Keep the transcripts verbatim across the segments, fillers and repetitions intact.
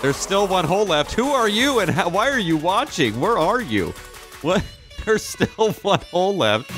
There's still one hole left. Who are you and how, why are you watching? Where are you? What? There's still one hole left.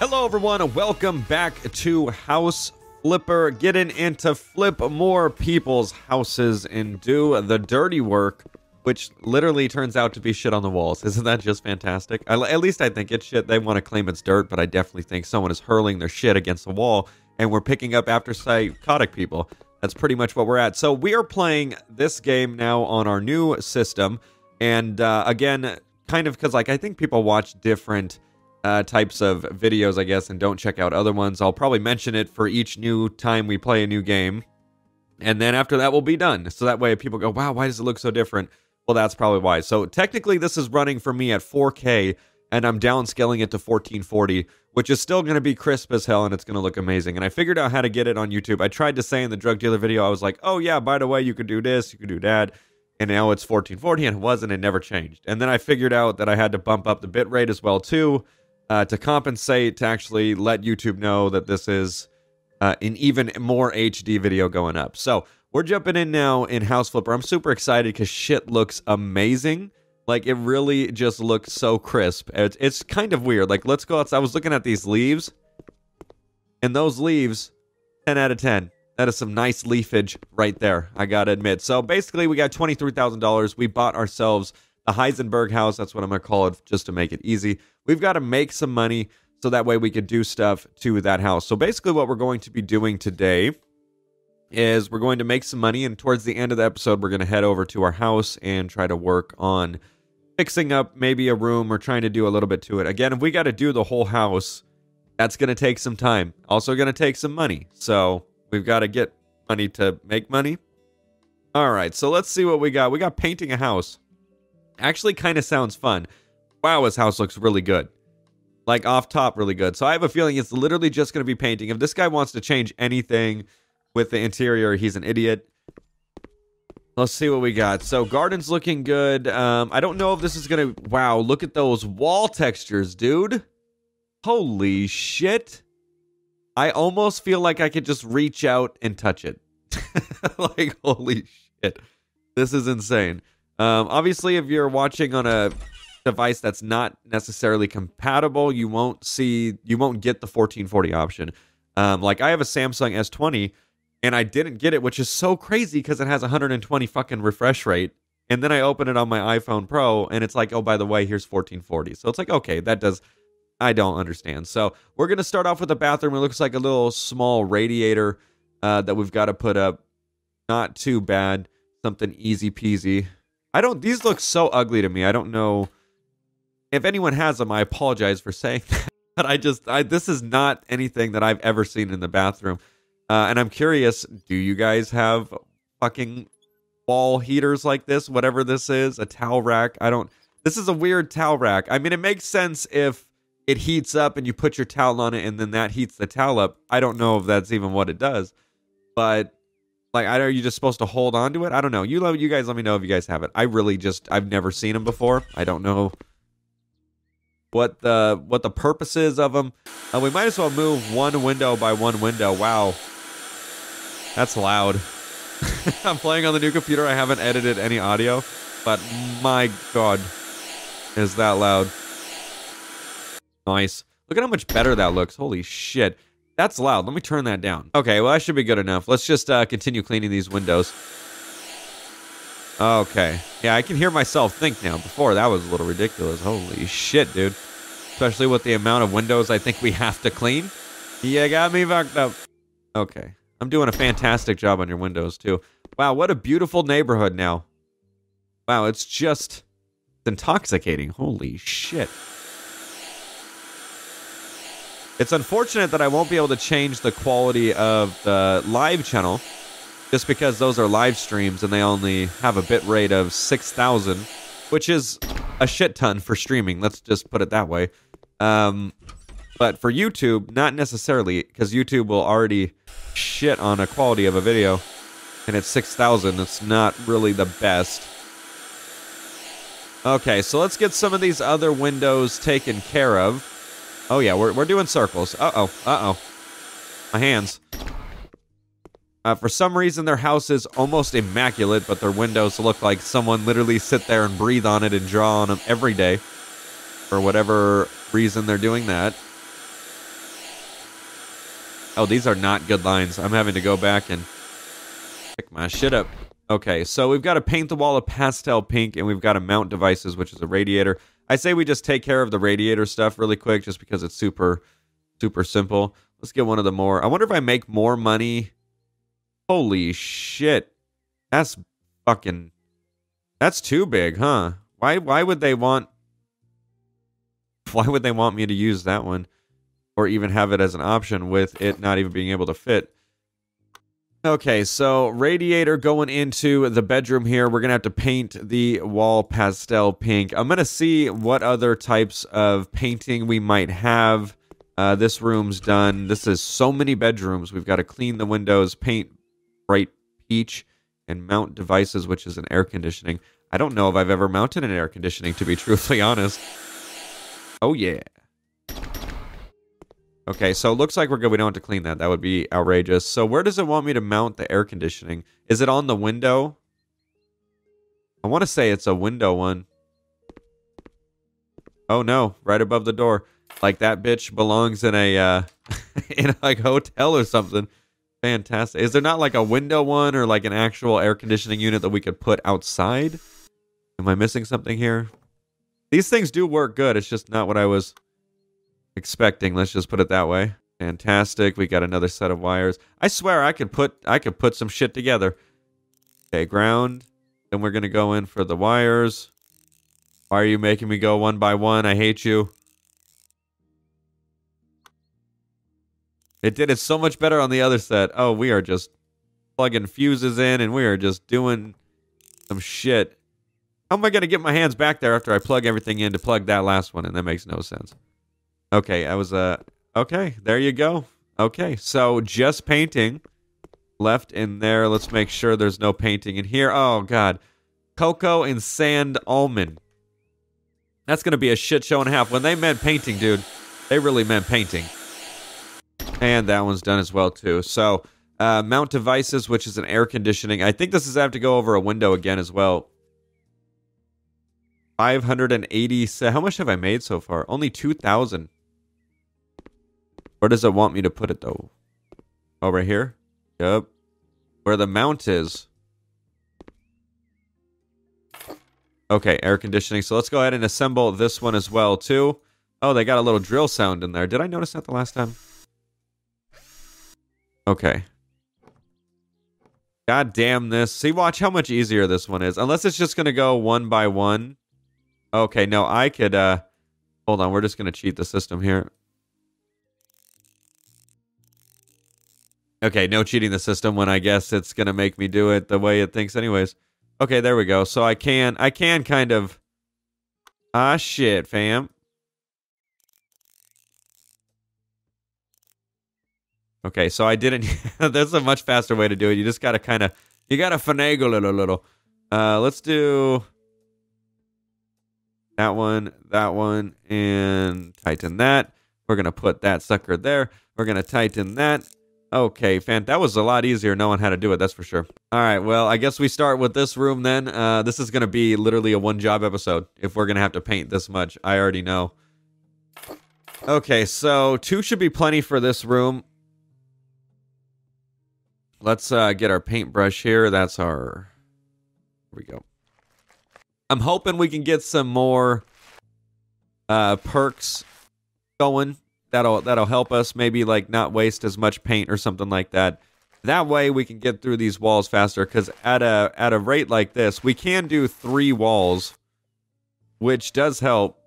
Hello, everyone, and welcome back to House Flipper, getting into flip more people's houses and do the dirty work, which literally turns out to be shit on the walls. Isn't that just fantastic? I, at least I think it's shit. They want to claim it's dirt, but I definitely think someone is hurling their shit against the wall, and we're picking up after psychotic people. That's pretty much what we're at. So we are playing this game now on our new system, and uh, again, kind of because like I think people watch different Uh, types of videos, I guess, and don't check out other ones. I'll probably mention it for each new time we play a new game, and then after that we'll be done. So that way people go, wow, why does it look so different? Well, that's probably why. So technically this is running for me at four K, and I'm downscaling it to fourteen forty, which is still going to be crisp as hell, and it's going to look amazing. And I figured out how to get it on YouTube. I tried to say in the drug dealer video, I was like, oh yeah, by the way, you could do this, you could do that. And now it's fourteen forty, and it wasn't, it never changed. And then I figured out that I had to bump up the bitrate as well too, Uh, to compensate, to actually let YouTube know that this is uh, an even more H D video going up. So we're jumping in now in House Flipper. I'm super excited because shit looks amazing. Like, it really just looks so crisp. It's, it's kind of weird. Like, let's go outside. I was looking at these leaves, and those leaves, ten out of ten. That is some nice leafage right there, I gotta admit. So basically, we got twenty-three thousand dollars. We bought ourselves the Heisenberg house, that's what I'm going to call it, just to make it easy. We've got to make some money so that way we could do stuff to that house. So basically what we're going to be doing today is we're going to make some money, and towards the end of the episode, we're going to head over to our house and try to work on fixing up maybe a room or trying to do a little bit to it. Again, if we got to do the whole house, that's going to take some time. Also going to take some money. So we've got to get money to make money. All right, so let's see what we got. We got painting a house. Actually kind of sounds fun. Wow, his house looks really good. Like, off top, really good. So I have a feeling it's literally just going to be painting. If this guy wants to change anything with the interior, he's an idiot. Let's see what we got. So garden's looking good. Um, I don't know if this is going to... Wow, look at those wall textures, dude. Holy shit. I almost feel like I could just reach out and touch it. Like, holy shit. This is insane. Um, obviously, if you're watching on a device that's not necessarily compatible, you won't see, you won't get the fourteen forty option. Um, like, I have a Samsung S twenty, and I didn't get it, which is so crazy because it has one hundred twenty fucking refresh rate. And then I open it on my iPhone Pro, and it's like, oh, by the way, here's fourteen forty. So it's like, okay, that does, I don't understand. So we're going to start off with the bathroom. It looks like a little small radiator uh, that we've got to put up. Not too bad. Something easy peasy. I don't, these look so ugly to me. I don't know if anyone has them. I apologize for saying that, but I just, I, this is not anything that I've ever seen in the bathroom. Uh, and I'm curious, do you guys have fucking wall heaters like this? Whatever this is, a towel rack. I don't, this is a weird towel rack. I mean, it makes sense if it heats up and you put your towel on it and then that heats the towel up. I don't know if that's even what it does, but like, I know you just supposed to hold on to it. I don't know. You love you guys. Let me know if you guys have it. I really just I've never seen them before. I don't know what the what the purpose is of them. Uh, we might as well move one window by one window. Wow, that's loud. I'm playing on the new computer. I haven't edited any audio, but my God, is that loud? Nice. Look at how much better that looks. Holy shit. That's loud. Let me turn that down. Okay, well, that should be good enough. Let's just uh, continue cleaning these windows. Okay. Yeah, I can hear myself think now. Before, that was a little ridiculous. Holy shit, dude. Especially with the amount of windows I think we have to clean. You got me fucked up. Okay. I'm doing a fantastic job on your windows, too. Wow, what a beautiful neighborhood now. Wow, it's just intoxicating. Holy shit. It's unfortunate that I won't be able to change the quality of the live channel just because those are live streams and they only have a bit rate of six thousand, which is a shit ton for streaming. Let's just put it that way. Um, but for YouTube, not necessarily, because YouTube will already shit on a quality of a video, and it's six thousand. It's not really the best. Okay, so let's get some of these other windows taken care of. Oh yeah, we're, we're doing circles. Uh-oh, uh-oh. My hands. Uh, for some reason, their house is almost immaculate, but their windows look like someone literally sit there and breathe on it and draw on them every day. For whatever reason, they're doing that. Oh, these are not good lines. I'm having to go back and pick my shit up. Okay, so we've got to paint the wall a pastel pink, and we've got to mount devices, which is a radiator. I say we just take care of the radiator stuff really quick, just because it's super, super simple. Let's get one of the more... I wonder if I make more money... Holy shit. That's fucking... That's too big, huh? Why why would they want... Why would they want me to use that one? Or even have it as an option with it not even being able to fit? Okay, so radiator going into the bedroom here. We're going to have to paint the wall pastel pink. I'm going to see what other types of painting we might have. Uh, this room's done. This is so many bedrooms. We've got to clean the windows, paint bright peach, and mount devices, which is an air conditioning. I don't know if I've ever mounted an air conditioning, to be truthfully honest. Oh, yeah. Okay, so it looks like we're good. We don't have to clean that. That would be outrageous. So where does it want me to mount the air conditioning? Is it on the window? I want to say it's a window one. Oh, no. Right above the door. Like that bitch belongs in a, uh, in a, like, hotel or something. Fantastic. Is there not like a window one or like an actual air conditioning unit that we could put outside? Am I missing something here? These things do work good. It's just not what I was expecting. Let's just put it that way. Fantastic. We got another set of wires. I swear I could put, I could put some shit together. Okay, ground. Then we're going to go in for the wires. Why are you making me go one by one? I hate you. It did it so much better on the other set. Oh, we are just plugging fuses in, and we are just doing some shit. How am I going to get my hands back there after I plug everything in to plug that last one? And that makes no sense. Okay, I was, uh, okay, there you go. Okay, so just painting left in there. Let's make sure there's no painting in here. Oh, God. Cocoa and sand almond. That's going to be a shit show and a half. When they meant painting, dude, they really meant painting. And that one's done as well, too. So, uh, mount devices, which is an air conditioning. I think this is I have to go over a window again as well. five hundred eighty. So how much have I made so far? Only two thousand. Where does it want me to put it, though? Oh, right here? Yep. Where the mount is. Okay, air conditioning. So let's go ahead and assemble this one as well, too. Oh, they got a little drill sound in there. Did I notice that the last time? Okay. God damn this. See, watch how much easier this one is. Unless it's just going to go one by one. Okay, no, I could... Uh, hold on, we're just going to cheat the system here. Okay, no cheating the system when I guess it's going to make me do it the way it thinks anyways. Okay, there we go. So I can... I can kind of... Ah, shit, fam. Okay, so I didn't... That's a much faster way to do it. You just got to kind of... You got to finagle it a little. Uh, let's do... That one, that one, and tighten that. We're going to put that sucker there. We're going to tighten that. Okay, fan. That was a lot easier knowing how to do it, that's for sure. All right, well, I guess we start with this room then. Uh, this is going to be literally a one-job episode if we're going to have to paint this much. I already know. Okay, so two should be plenty for this room. Let's uh, get our paintbrush here. That's our... Here we go. I'm hoping we can get some more uh, perks going. That'll that'll help us maybe like not waste as much paint or something like that. That way we can get through these walls faster. Because at a at a rate like this, we can do three walls, which does help,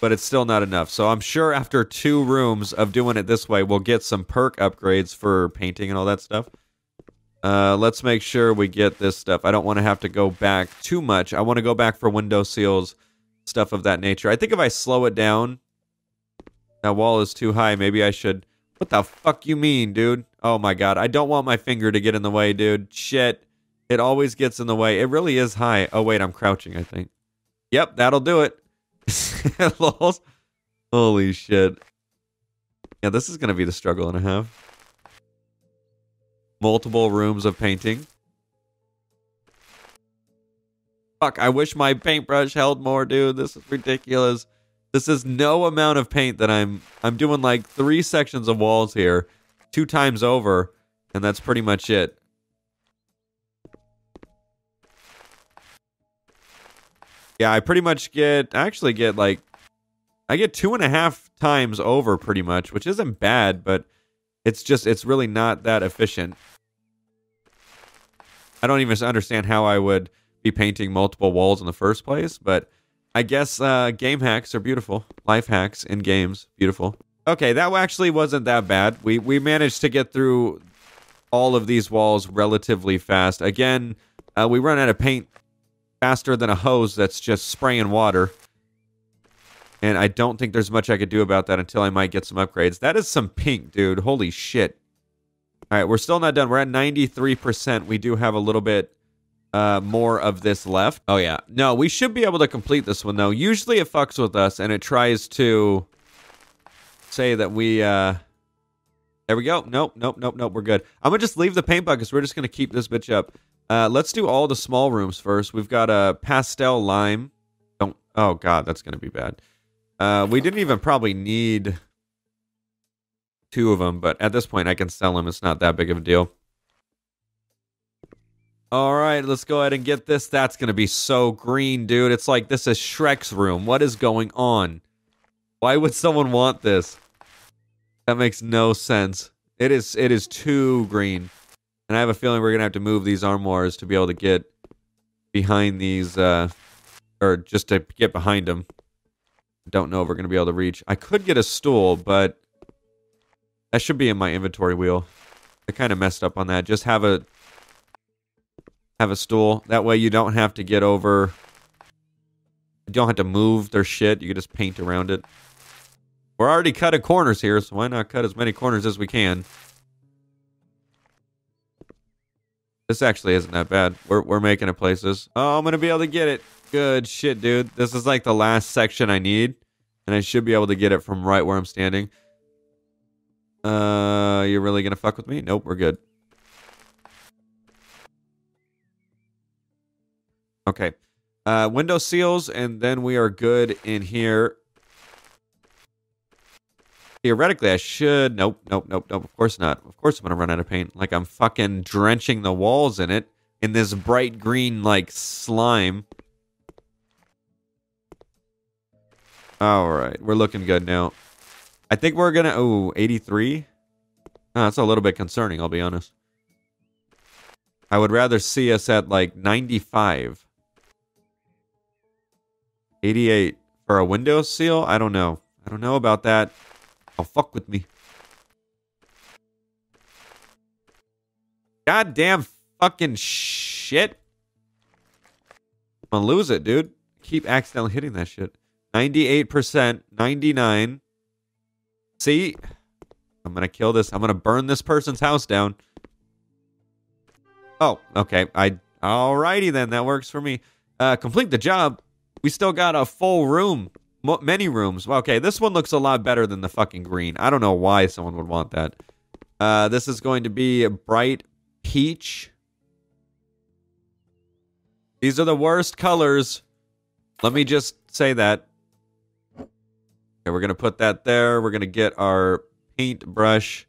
but it's still not enough. So I'm sure after two rooms of doing it this way, we'll get some perk upgrades for painting and all that stuff. Uh, let's make sure we get this stuff. I don't want to have to go back too much. I want to go back for window seals, stuff of that nature. I think if I slow it down, that wall is too high. Maybe I should... What the fuck you mean, dude? Oh my God. I don't want my finger to get in the way, dude. Shit. It always gets in the way. It really is high. Oh wait, I'm crouching, I think. Yep, that'll do it. Lols. Holy shit. Yeah, this is going to be the struggle and a half. Multiple rooms of painting. Fuck, I wish my paintbrush held more, dude. This is ridiculous. This is no amount of paint that I'm... I'm doing like three sections of walls here. Two times over. And that's pretty much it. Yeah, I pretty much get... I actually get like... I get two and a half times over pretty much, which isn't bad, but it's just, it's really not that efficient. I don't even understand how I would be painting multiple walls in the first place, but I guess uh, game hacks are beautiful. Life hacks in games, beautiful. Okay, that actually wasn't that bad. We, we managed to get through all of these walls relatively fast. Again, uh, we run out of paint faster than a hose that's just spraying water. And I don't think there's much I could do about that until I might get some upgrades. That is some pink, dude. Holy shit. All right, we're still not done. We're at ninety-three percent. We do have a little bit uh, more of this left. Oh, yeah. No, we should be able to complete this one, though. Usually it fucks with us, and it tries to say that we... Uh... There we go. Nope, nope, nope, nope. We're good. I'm going to just leave the paint buckets. We're just going to keep this bitch up. Uh, let's do all the small rooms first. We've got a pastel lime. Don't. Oh, God, that's going to be bad. Uh, we didn't even probably need two of them, but at this point I can sell them. It's not that big of a deal. All right, let's go ahead and get this. That's going to be so green, dude. It's like this is Shrek's room. What is going on? Why would someone want this? That makes no sense. It is, it is too green. And I have a feeling we're going to have to move these armoires to be able to get behind these, uh, or just to get behind them. Don't know if we're going to be able to reach. I could get a stool, but that should be in my inventory wheel. I kind of messed up on that. Just have a have a stool. That way you don't have to get over. You don't have to move their shit. You can just paint around it. We're already cutting corners here, so why not cut as many corners as we can? This actually isn't that bad. We're, we're making it places. Oh, I'm going to be able to get it. Good shit, dude. This is like the last section I need, and I should be able to get it from right where I'm standing. Uh, you're really gonna fuck with me? Nope, we're good. Okay. Uh, window seals, and then we are good in here. Theoretically, I should... Nope, nope, nope, nope. Of course not. Of course I'm gonna run out of paint. Like, I'm fucking drenching the walls in it, in this bright green, like, slime. All right, we're looking good now. I think we're gonna... Oh, eighty-three? Oh, that's a little bit concerning, I'll be honest. I would rather see us at, like, ninety-five. eighty-eight for a window seal? I don't know. I don't know about that. Oh, fuck with me. Goddamn fucking shit. I'm gonna lose it, dude. Keep accidentally hitting that shit. ninety-eight percent, ninety-nine. See? I'm gonna kill this. I'm gonna burn this person's house down. Oh, okay. I alrighty then, that works for me. Uh, complete the job. We still got a full room. Mo many rooms. Well, okay, this one looks a lot better than the fucking green. I don't know why someone would want that. Uh, this is going to be a bright peach. These are the worst colors. Let me just say that. Okay, we're going to put that there. We're going to get our paint brush.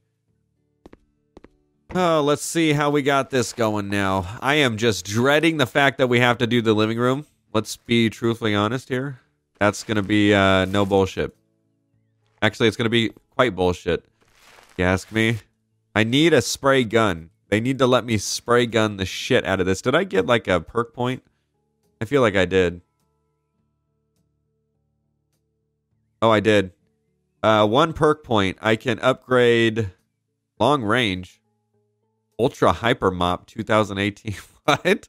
Oh, let's see how we got this going now. I am just dreading the fact that we have to do the living room. Let's be truthfully honest here. That's going to be uh, no bullshit. Actually, it's going to be quite bullshit. You ask me? I need a spray gun. They need to let me spray gun the shit out of this. Did I get like a perk point? I feel like I did. Oh, I did. Uh, one perk point. I can upgrade long range. Ultra Hyper Mop two thousand eighteen. What?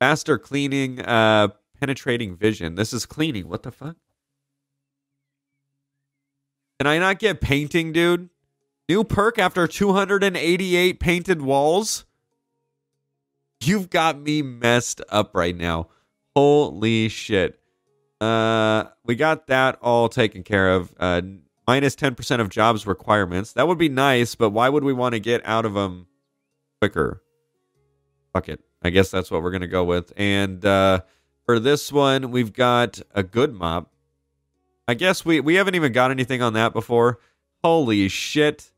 Faster cleaning, uh, penetrating vision. This is cleaning. What the fuck? Can I not get painting, dude? New perk after two hundred eighty-eight painted walls? You've got me messed up right now. Holy shit. Uh, we got that all taken care of. Uh, minus ten percent of jobs requirements. That would be nice, but why would we want to get out of them quicker? Fuck it. I guess that's what we're going to go with. And uh, for this one, we've got a good mop. I guess we, we haven't even got anything on that before. Holy shit.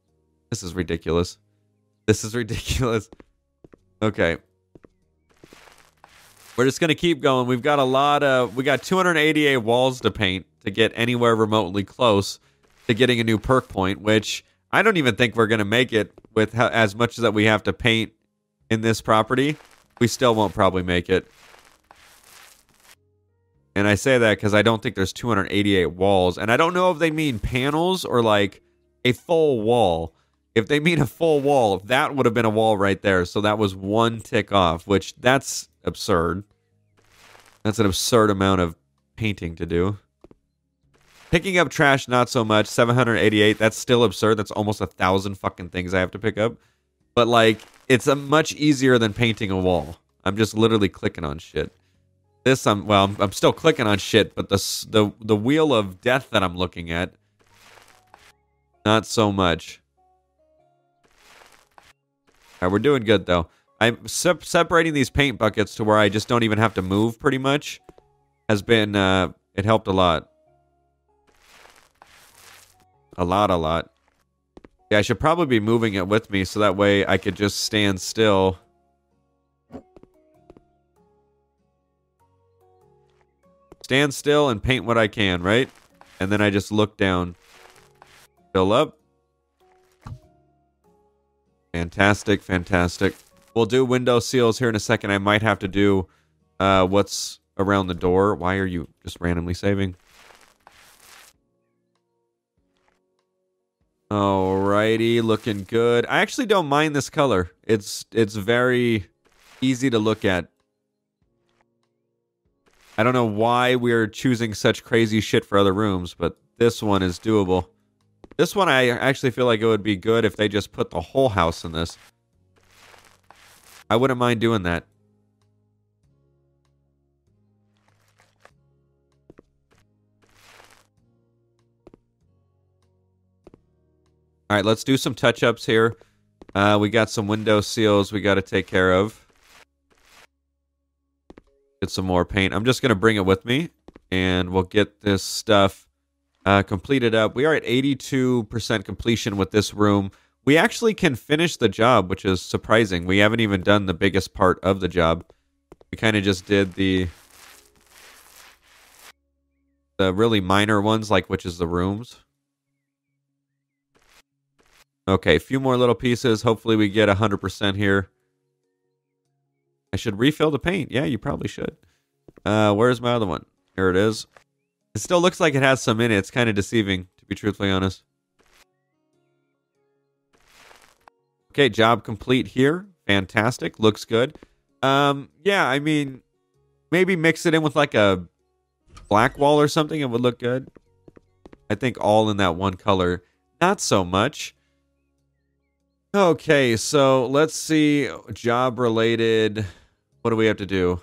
This is ridiculous. This is ridiculous. Okay. We're just going to keep going. We've got a lot of... We got two hundred eighty-eight walls to paint to get anywhere remotely close to getting a new perk point, which I don't even think we're going to make it with how, as much as that we have to paint in this property. We still won't probably make it. And I say that because I don't think there's two hundred eighty-eight walls. And I don't know if they mean panels or like a full wall. If they mean a full wall, that would have been a wall right there. So that was one tick off, which that's... absurd. That's an absurd amount of painting to do. Picking up trash, not so much. seven hundred eighty-eight, that's still absurd. That's almost a thousand fucking things I have to pick up. But like, it's a much easier than painting a wall. I'm just literally clicking on shit. This, I'm, well, I'm, I'm still clicking on shit, but the, the, the wheel of death that I'm looking at, not so much. Alright, we're doing good though. I'm se separating these paint buckets to where I just don't even have to move, pretty much, has been, uh, it helped a lot. A lot, a lot. Yeah, I should probably be moving it with me, so that way I could just stand still. Stand still and paint what I can, right? And then I just look down. Fill up. Fantastic, fantastic. We'll do window seals here in a second. I might have to do uh, what's around the door. Why are you just randomly saving? Alrighty, looking good. I actually don't mind this color. It's it's very easy to look at. I don't know why we're choosing such crazy shit for other rooms, but this one is doable. This one I actually feel like it would be good if they just put the whole house in this. I wouldn't mind doing that. All right, let's do some touch-ups here. Uh, we got some window seals we got to take care of. Get some more paint. I'm just going to bring it with me, and we'll get this stuff uh, completed up. We are at eighty-two percent completion with this room. We actually can finish the job, which is surprising. We haven't even done the biggest part of the job. We kind of just did the the really minor ones, like which is the rooms. Okay, a few more little pieces. Hopefully we get one hundred percent here. I should refill the paint. Yeah, you probably should. Uh, where's my other one? Here it is. It still looks like it has some in it. It's kind of deceiving, to be truthfully honest. Okay, job complete here. Fantastic. Looks good. Um, yeah, I mean, maybe mix it in with like a black wall or something. It would look good. I think all in that one color. Not so much. Okay, so let's see. Job related. What do we have to do?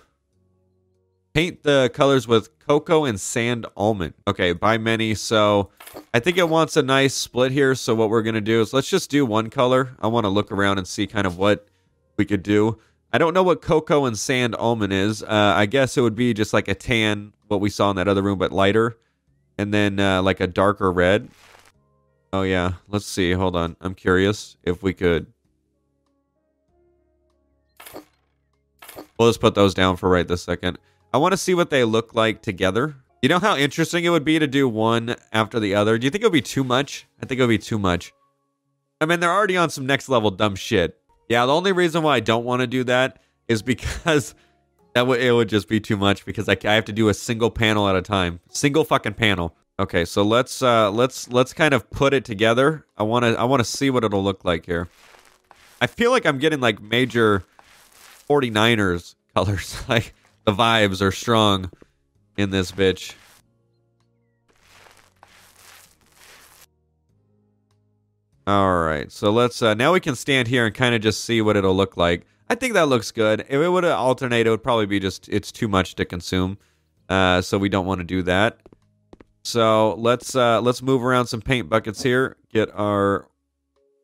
Paint the colors with cocoa and sand almond. Okay, by many. So I think it wants a nice split here. So what we're going to do is let's just do one color. I want to look around and see kind of what we could do. I don't know what cocoa and sand almond is. Uh, I guess it would be just like a tan, what we saw in that other room, but lighter. And then uh, like a darker red. Oh, yeah. Let's see. Hold on. I'm curious if we could. We'll just put those down for right this second. I want to see what they look like together. You know how interesting it would be to do one after the other? Do you think it would be too much? I think it would be too much. I mean, they're already on some next level dumb shit. Yeah, the only reason why I don't want to do that is because that would it would just be too much because I, I have to do a single panel at a time. Single fucking panel. Okay, so let's uh, let's let's kind of put it together. I want to I want to see what it'll look like here. I feel like I'm getting like major forty-niners colors like. The vibes are strong in this bitch. Alright, so let's... Uh, now we can stand here and kind of just see what it'll look like. I think that looks good. If it would alternate, it would probably be just... It's too much to consume. Uh, so we don't want to do that. So let's uh, let's move around some paint buckets here. Get our...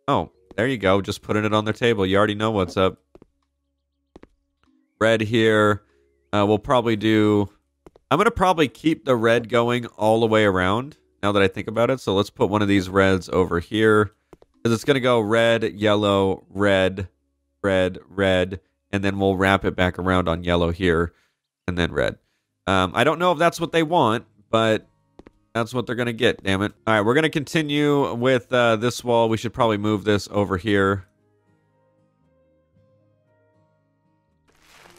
Oh, there you go. Just putting it on their table. You already know what's up. Red here. Uh, we'll probably do... I'm going to probably keep the red going all the way around, now that I think about it. So let's put one of these reds over here. Because it's going to go red, yellow, red, red, red. And then we'll wrap it back around on yellow here. And then red. Um, I don't know if that's what they want, but that's what they're going to get, damn it. All right, we're going to continue with uh, this wall. We should probably move this over here.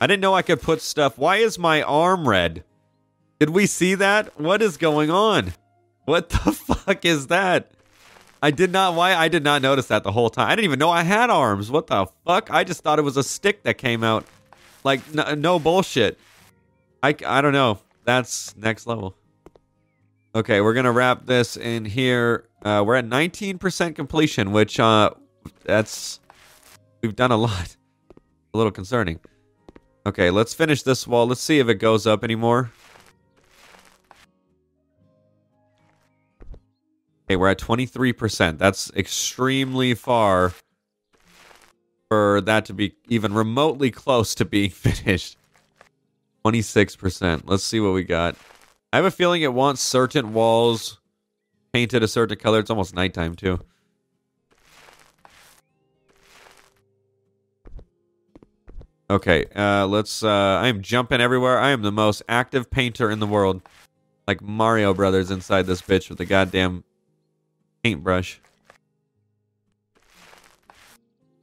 I didn't know I could put stuff. Why is my arm red? Did we see that? What is going on? What the fuck is that? I did not, why? I did not notice that the whole time. I didn't even know I had arms. What the fuck? I just thought it was a stick that came out. Like, no, no bullshit. I, I don't know. That's next level. Okay, we're going to wrap this in here. Uh, we're at nineteen percent completion, which, uh, that's... We've done a lot. A little concerning. Okay, let's finish this wall. Let's see if it goes up anymore. Okay, we're at twenty-three percent. That's extremely far for that to be even remotely close to being finished. twenty-six percent. Let's see what we got. I have a feeling it wants certain walls painted a certain color. It's almost nighttime, too. Okay, uh, let's... Uh, I am jumping everywhere. I am the most active painter in the world. Like Mario Brothers inside this bitch with the goddamn... paintbrush.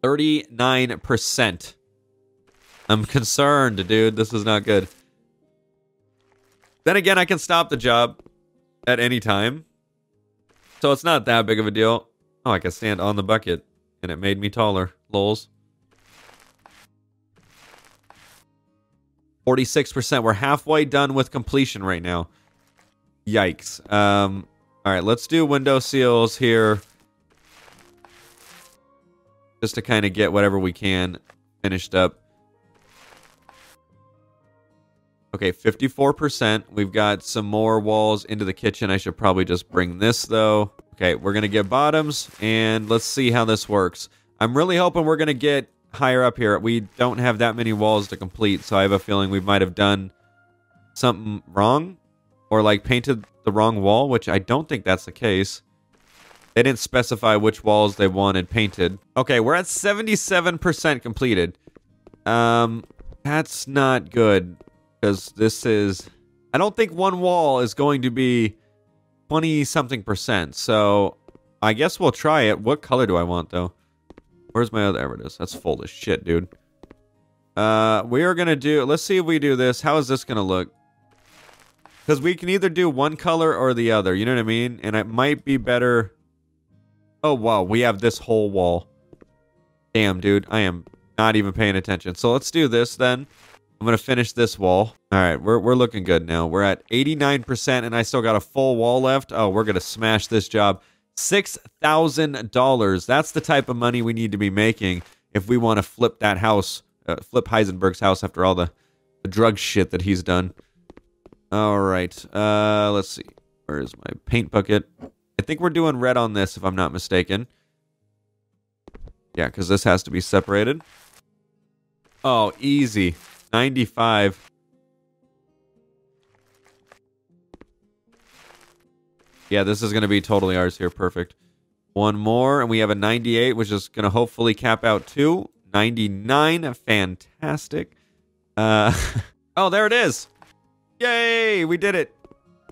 thirty-nine percent. I'm concerned, dude. This is not good. Then again, I can stop the job at any time. So it's not that big of a deal. Oh, I can stand on the bucket. And it made me taller. Lols. forty-six percent. We're halfway done with completion right now. Yikes. Um... All right, let's do window seals here. Just to kind of get whatever we can finished up. Okay, fifty-four percent. We've got some more walls into the kitchen. I should probably just bring this, though. Okay, we're going to get bottoms, and let's see how this works. I'm really hoping we're going to get higher up here. We don't have that many walls to complete, so I have a feeling we might have done something wrong. Or, like, painted the wrong wall, which I don't think that's the case. They didn't specify which walls they wanted painted. Okay, we're at seventy-seven percent completed. Um, that's not good. Because this is... I don't think one wall is going to be twenty-something percent. So, I guess we'll try it. What color do I want, though? Where's my other... There it is. That's full of shit, dude. Uh, we are going to do... Let's see if we do this. How is this going to look? Because we can either do one color or the other, you know what I mean? And it might be better... Oh, wow, we have this whole wall. Damn, dude, I am not even paying attention. So let's do this, then. I'm going to finish this wall. All right, we're, we're looking good now. We're at eighty-nine percent, and I still got a full wall left. Oh, we're going to smash this job. six thousand dollars. That's the type of money we need to be making if we want to flip that house, uh, flip Heisenberg's house after all the, the drug shit that he's done. All right, uh, let's see. Where is my paint bucket? I think we're doing red on this, if I'm not mistaken. Yeah, because this has to be separated. Oh, easy. ninety-five. Yeah, this is going to be totally ours here. Perfect. One more, and we have a ninety-eight, which is going to hopefully cap out two. ninety-nine. Fantastic. Uh, oh, there it is. Yay! We did it!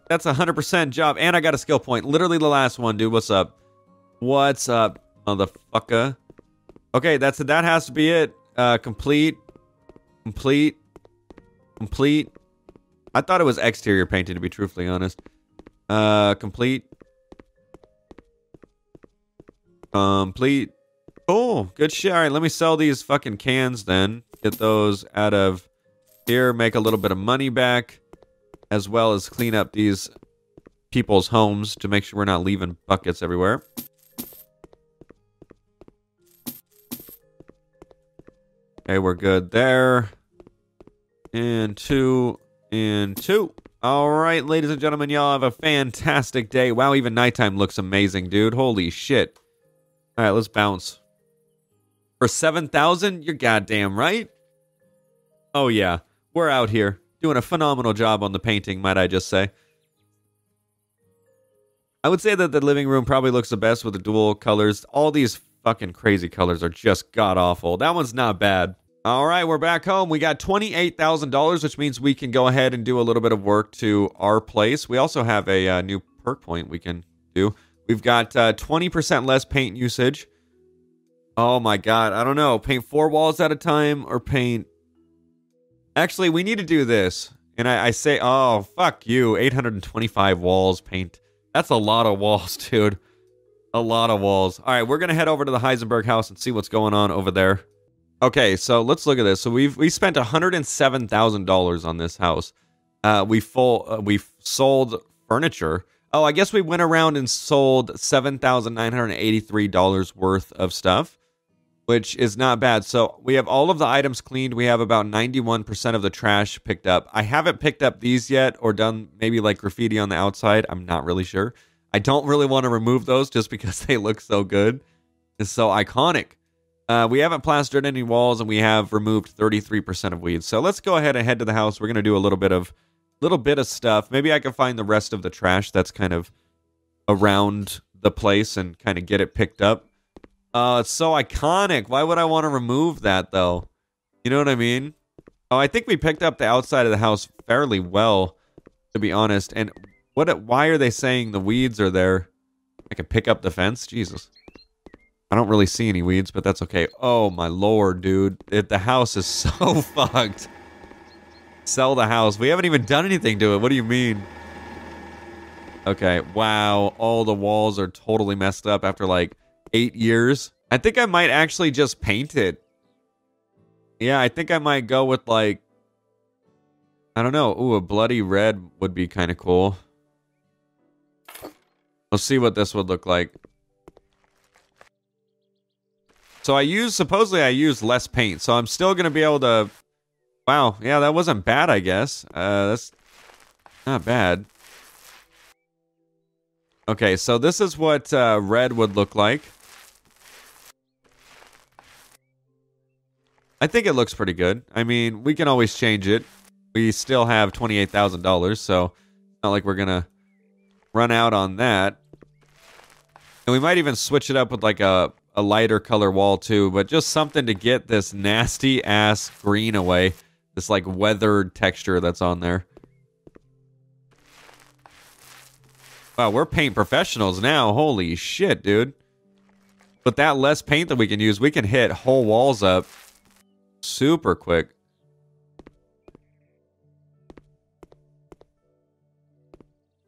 That's a one hundred percent job, and I got a skill point. Literally the last one, dude. What's up? What's up, motherfucker? Okay, that's that has to be it. Uh, complete. Complete. Complete. I thought it was exterior painting, to be truthfully honest. Uh, complete. Complete. Oh, good shit. Alright, let me sell these fucking cans, then. Get those out of here. Make a little bit of money back. As well as clean up these people's homes to make sure we're not leaving buckets everywhere. Okay, we're good there. And two, and two. All right, ladies and gentlemen, y'all have a fantastic day. Wow, even nighttime looks amazing, dude. Holy shit. All right, let's bounce. For seven thousand, you're goddamn right. Oh, yeah. We're out here doing a phenomenal job on the painting, might I just say. I would say that the living room probably looks the best with the dual colors. All these fucking crazy colors are just god-awful. That one's not bad. All right, we're back home. We got twenty-eight thousand dollars, which means we can go ahead and do a little bit of work to our place. We also have a uh, new perk point we can do. We've got uh, twenty percent less paint usage. Oh my god, I don't know. Paint four walls at a time or paint... Actually, we need to do this. And I, I say, oh, fuck you. eight hundred twenty-five walls paint. That's a lot of walls, dude. A lot of walls. All right, we're going to head over to the Heisenberg house and see what's going on over there. Okay, so let's look at this. So we've we spent one hundred seven thousand dollars on this house. Uh, we full uh, we sold furniture. Oh, I guess we went around and sold seven thousand nine hundred eighty-three dollars worth of stuff, which is not bad. So we have all of the items cleaned. We have about ninety-one percent of the trash picked up. I haven't picked up these yet or done maybe like graffiti on the outside. I'm not really sure. I don't really want to remove those just because they look so good. It's so iconic. Uh, we haven't plastered any walls, and we have removed thirty-three percent of weeds. So let's go ahead and head to the house. We're going to do a little bit of little bit of stuff. Maybe I can find the rest of the trash that's kind of around the place and kind of get it picked up. Uh, it's so iconic. Why would I want to remove that, though? You know what I mean? Oh, I think we picked up the outside of the house fairly well, to be honest. And what? Why are they saying the weeds are there? I can pick up the fence? Jesus. I don't really see any weeds, but that's okay. Oh, my lord, dude. It, the house is so fucked. Sell the house. We haven't even done anything to it. What do you mean? Okay, wow. All the walls are totally messed up after, like, eight years. I think I might actually just paint it. Yeah, I think I might go with, like... I don't know. Ooh, a bloody red would be kind of cool. We'll see what this would look like. So I use, supposedly I use less paint, so I'm still going to be able to, wow, yeah, that wasn't bad, I guess. Uh, that's not bad. Okay, so this is what uh, red would look like. I think it looks pretty good. I mean, we can always change it. We still have twenty-eight thousand dollars, so it's not like we're going to run out on that. And we might even switch it up with like a... a lighter color wall too, but just something to get this nasty ass green away. This like weathered texture that's on there. Wow, we're paint professionals now. Holy shit, dude. But that less paint that we can use, we can hit whole walls up super quick.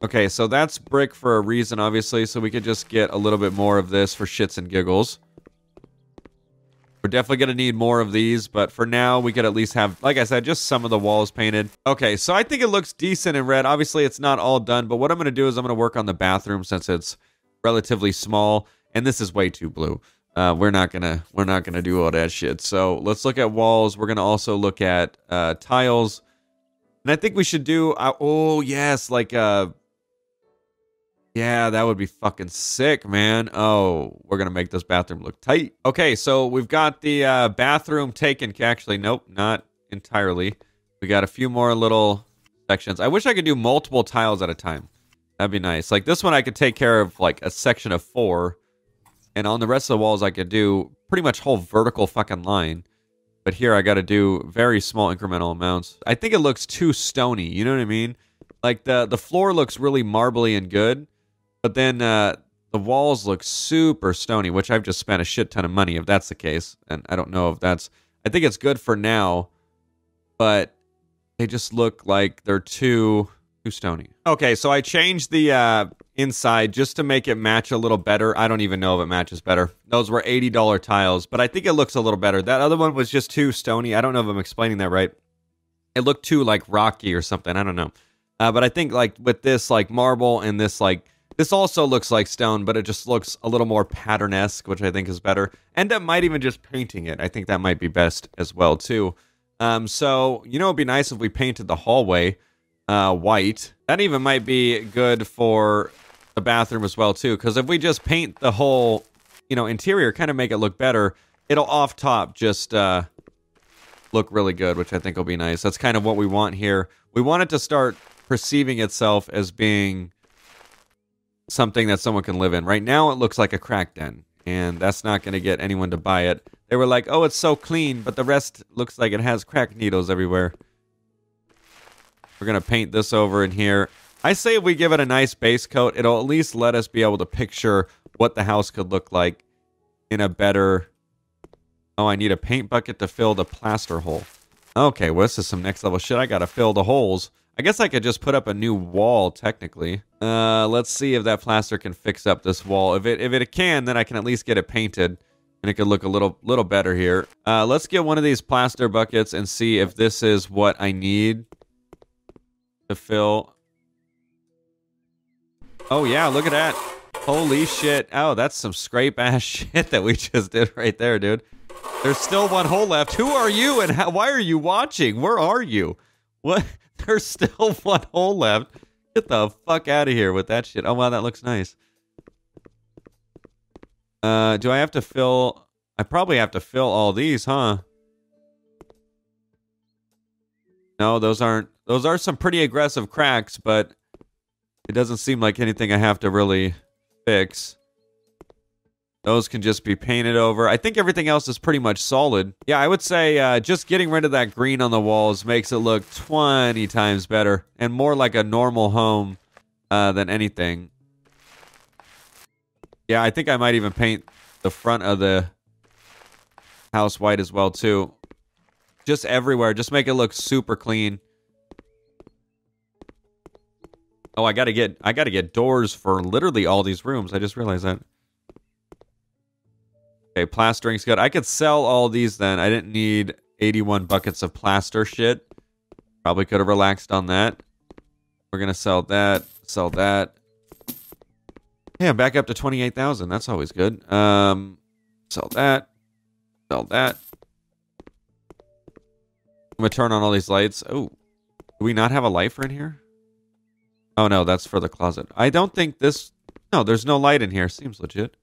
Okay, so that's brick for a reason, obviously, so we could just get a little bit more of this for shits and giggles. We're definitely going to need more of these, but for now, we could at least have, like I said, just some of the walls painted. Okay, so I think it looks decent in red. Obviously, it's not all done, but what I'm going to do is I'm going to work on the bathroom since it's relatively small, and this is way too blue. Uh, we're not going to we're not going to do all that shit. So let's look at walls. We're going to also look at uh, tiles, and I think we should do, uh, oh, yes, like... Uh, Yeah, that would be fucking sick, man. Oh, we're gonna make this bathroom look tight. Okay, so we've got the uh, bathroom taken. Actually, nope, not entirely. We got a few more little sections. I wish I could do multiple tiles at a time. That'd be nice. Like this one, I could take care of like a section of four. And on the rest of the walls, I could do pretty much whole vertical fucking line. But here, I gotta do very small incremental amounts. I think it looks too stony, you know what I mean? Like the, the floor looks really marbly and good. But then uh, the walls look super stony, which I've just spent a shit ton of money if that's the case. And I don't know if that's... I think it's good for now, but they just look like they're too too stony. Okay, so I changed the uh, inside just to make it match a little better. I don't even know if it matches better. Those were eighty dollar tiles, but I think it looks a little better. That other one was just too stony. I don't know if I'm explaining that right. It looked too, like, rocky or something. I don't know. Uh, but I think, like, with this, like, marble and this, like... This also looks like stone, but it just looks a little more pattern-esque, which I think is better. And that might even just painting it. I think that might be best as well, too. Um, so, you know, it'd be nice if we painted the hallway. uh, white. That even might be good for the bathroom as well, too, because if we just paint the whole, you know, interior, kind of make it look better, it'll off top just uh, look really good, which I think will be nice. That's kind of what we want here. We want it to start perceiving itself as being something that someone can live in. Right now, it looks like a crack den, and that's not going to get anyone to buy it. They were like, oh, it's so clean, but the rest looks like it has crack needles everywhere. We're going to paint this over in here. I say if we give it a nice base coat, it'll at least let us be able to picture what the house could look like in a better... Oh, I need a paint bucket to fill the plaster hole. Okay, well, this is some next level shit. I got to fill the holes. I guess I could just put up a new wall, technically. Uh, let's see if that plaster can fix up this wall. If it, if it can, then I can at least get it painted. And it could look a little little better here. Uh, let's get one of these plaster buckets and see if this is what I need to fill. Oh, yeah, look at that. Holy shit. Oh, that's some scrape-ass shit that we just did right there, dude. There's still one hole left. Who are you and how, why are you watching? Where are you? What? There's still one hole left. Get the fuck out of here with that shit. Oh, wow, that looks nice. Uh, do I have to fill... I probably have to fill all these, huh? No, those aren't... Those are some pretty aggressive cracks, but it doesn't seem like anything I have to really fix. Those can just be painted over. I think everything else is pretty much solid. Yeah, I would say uh, just getting rid of that green on the walls makes it look twenty times better and more like a normal home uh, than anything. Yeah, I think I might even paint the front of the house white as well, too. Just everywhere. Just make it look super clean. Oh, I gotta get I gotta get doors for literally all these rooms. I just realized that. Okay, plastering's good. I could sell all these then. I didn't need eighty-one buckets of plaster shit. Probably could have relaxed on that. We're gonna sell that, sell that. Yeah, back up to twenty-eight thousand. That's always good. Um, sell that. Sell that. I'm going to turn on all these lights. Oh, do we not have a light for in here? Oh, no, that's for the closet. I don't think this... No, there's no light in here. Seems legit.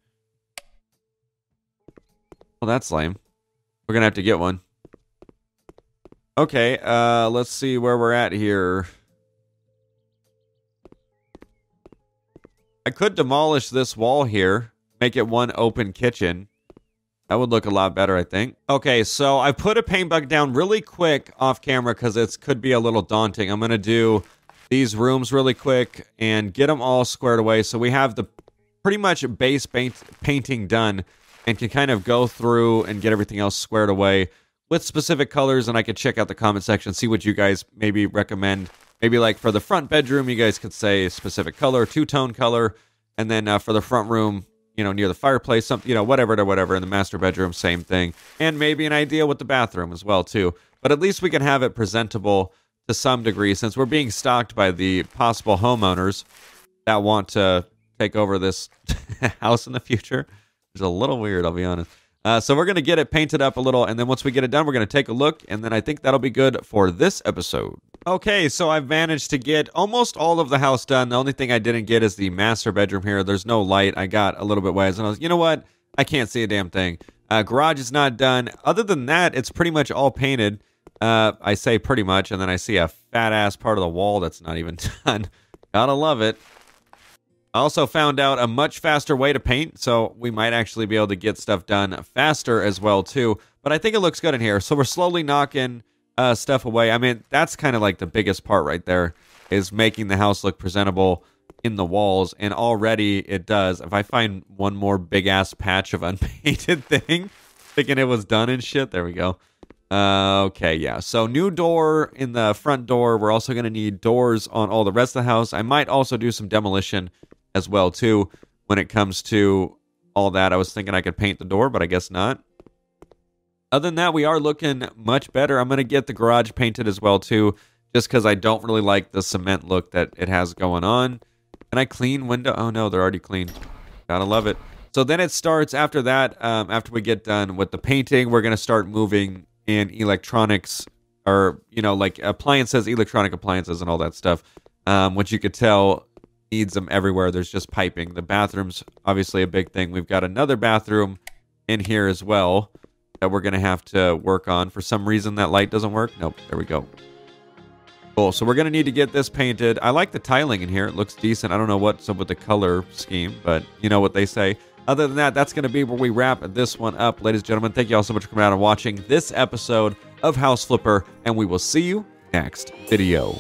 Well, that's lame. We're going to have to get one. Okay, uh, let's see where we're at here. I could demolish this wall here, make it one open kitchen. That would look a lot better, I think. Okay, so I put a paint bucket down really quick off camera because it could be a little daunting. I'm going to do these rooms really quick and get them all squared away. So we have the pretty much base paint painting done and can kind of go through and get everything else squared away with specific colors. And I could check out the comment section, see what you guys maybe recommend. Maybe like for the front bedroom, you guys could say specific color, two-tone color, and then uh, for the front room, you know, near the fireplace, something, you know, whatever to whatever. In the master bedroom, same thing, and maybe an idea with the bathroom as well too. But at least we can have it presentable to some degree, since we're being stalked by the possible homeowners that want to take over this house in the future. It's a little weird, I'll be honest. Uh, so we're gonna get it painted up a little, and then once we get it done, we're gonna take a look, and then I think that'll be good for this episode. Okay, so I've managed to get almost all of the house done. The only thing I didn't get is the master bedroom here. There's no light. I got a little bit ways, and I was, you know what? I can't see a damn thing. Uh, garage is not done. Other than that, it's pretty much all painted. Uh, I say pretty much, and then I see a fat-ass part of the wall that's not even done. Gotta love it. I also found out a much faster way to paint, so we might actually be able to get stuff done faster as well, too. But I think it looks good in here, so we're slowly knocking uh, stuff away. I mean, that's kind of like the biggest part right there, is making the house look presentable in the walls, and already it does. If I find one more big-ass patch of unpainted thing, thinking it was done and shit, there we go. Uh, okay, yeah, so new door in the front door. We're also going to need doors on all the rest of the house. I might also do some demolition as well too when it comes to all that. I was thinking I could paint the door, but I guess not. Other than that, we are looking much better. I'm going to get the garage painted as well too, just because I don't really like the cement look that it has going on. Can I clean window? Oh no, they're already cleaned. Gotta love it. So then it starts after that, um, after we get done with the painting, we're going to start moving in electronics or, you know, like appliances, electronic appliances and all that stuff, um, which you could tell needs them everywhere. There's just piping. The bathroom's obviously a big thing. We've got another bathroom in here as well that we're going to have to work on. For some reason, that light doesn't work. Nope, there we go. Cool, so we're going to need to get this painted. I like the tiling in here. It looks decent. I don't know what's up with the color scheme, but you know what they say. Other than that, that's going to be where we wrap this one up, ladies and gentlemen. Thank you all so much for coming out and watching this episode of House Flipper, and we will see you next video.